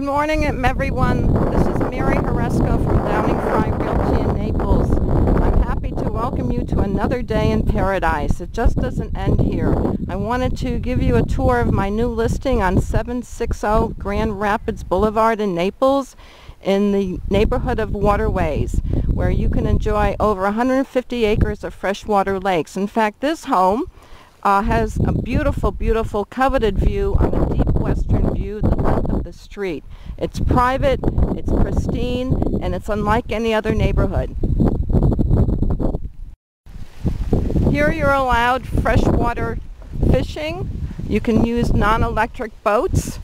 Good morning, everyone. This is Mary Horesco from Downing-Frye Realty in Naples. I'm happy to welcome you to another day in paradise. It just doesn't end here. I wanted to give you a tour of my new listing on 760 Grand Rapids Boulevard in Naples in the neighborhood of Waterways, where you can enjoy over 150 acres of freshwater lakes. In fact, this home has a beautiful, beautiful coveted view on a deep western view, the length of the street. It's private, it's pristine, and it's unlike any other neighborhood. Here you're allowed freshwater fishing. You can use non-electric boats,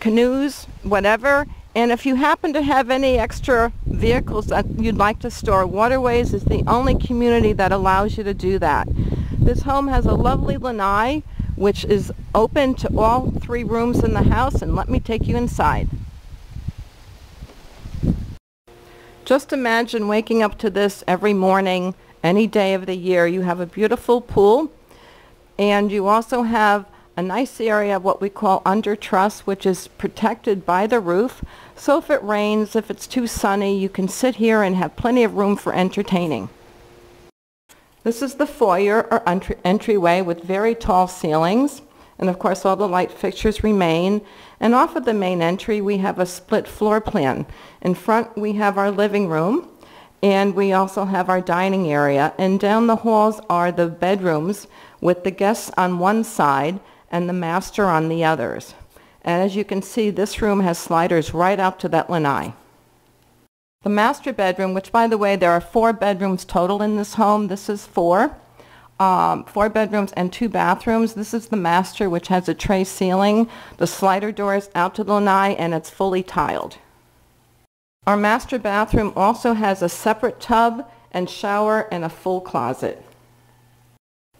canoes, whatever. And if you happen to have any extra vehicles that you'd like to store, Waterways is the only community that allows you to do that. This home has a lovely lanai, which is open to all three rooms in the house, and let me take you inside. Just imagine waking up to this every morning, any day of the year. You have a beautiful pool, and you also have a nice area of what we call under truss, which is protected by the roof. So if it rains, if it's too sunny, you can sit here and have plenty of room for entertaining. This is the foyer or entryway with very tall ceilings, and of course all the light fixtures remain. And off of the main entry we have a split floor plan. In front we have our living room, and we also have our dining area, and down the halls are the bedrooms with the guests on one side and the master on the others. And as you can see, this room has sliders right out to that lanai. The master bedroom, which by the way, there are 4 bedrooms total in this home. This is 4 bedrooms and 2 bathrooms. This is the master, which has a tray ceiling. The slider door is out to the lanai, and it's fully tiled. Our master bathroom also has a separate tub and shower and a full closet.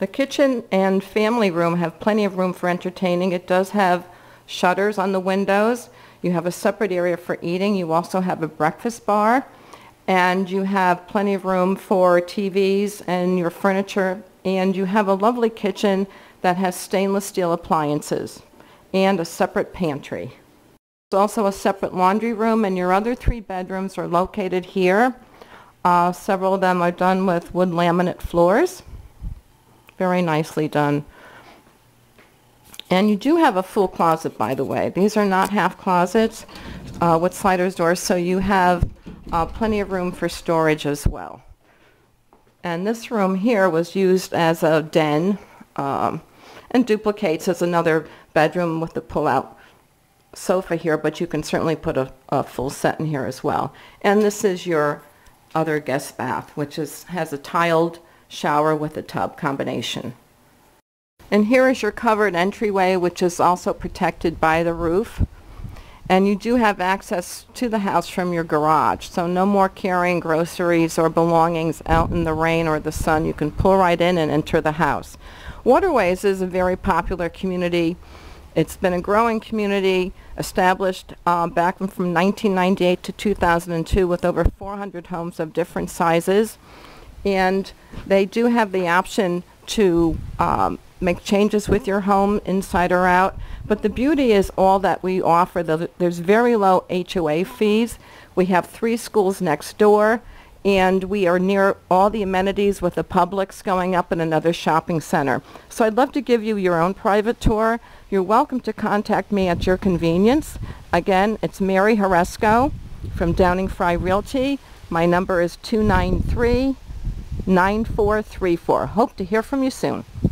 The kitchen and family room have plenty of room for entertaining. It does have shutters on the windows. You have a separate area for eating. You also have a breakfast bar, and you have plenty of room for TVs and your furniture, and you have a lovely kitchen that has stainless steel appliances and a separate pantry. There's also a separate laundry room, and your other 3 bedrooms are located here. Several of them are done with wood laminate floors. Very nicely done. And you do have a full closet, by the way. These are not half closets with sliders doors, so you have plenty of room for storage as well. And this room here was used as a den and duplicates as another bedroom with the pull-out sofa here, but you can certainly put a full set in here as well. And this is your other guest bath, which has a tiled shower with a tub combination. And here is your covered entryway, which is also protected by the roof. And you do have access to the house from your garage, so no more carrying groceries or belongings out in the rain or the sun. You can pull right in and enter the house. Waterways is a very popular community. It's been a growing community, established back from 1998 to 2002 with over 400 homes of different sizes. And they do have the option to make changes with your home, inside or out. But the beauty is all that we offer. There's very low HOA fees. We have 3 schools next door, and we are near all the amenities with the Publix going up in another shopping center. So I'd love to give you your own private tour. You're welcome to contact me at your convenience. Again, it's Mary Horesco from Downing-Frye Realty. My number is 293-9434. Hope to hear from you soon.